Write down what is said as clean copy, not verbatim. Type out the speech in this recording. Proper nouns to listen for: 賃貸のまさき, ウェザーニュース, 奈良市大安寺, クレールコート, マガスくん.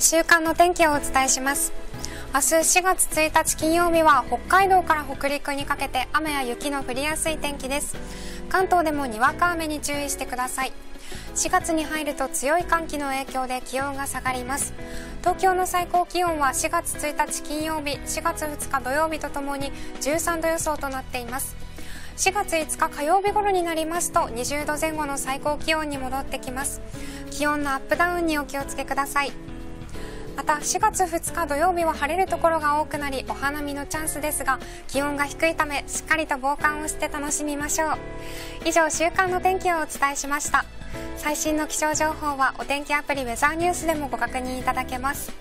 週間の天気をお伝えします。明日4月1日金曜日は北海道から北陸にかけて雨や雪の降りやすい天気です。関東でもにわか雨に注意してください。4月に入ると強い寒気の影響で気温が下がります。東京の最高気温は4月1日金曜日、4月2日土曜日とともに13度予想となっています。4月5日火曜日頃になりますと20度前後の最高気温に戻ってきます。気温のアップダウンにお気をつけください。また4月2日土曜日は晴れるところが多くなり、お花見のチャンスですが、気温が低いためしっかりと防寒をして楽しみましょう。以上、週間の天気をお伝えしました。最新の気象情報はお天気アプリウェザーニュースでもご確認いただけます。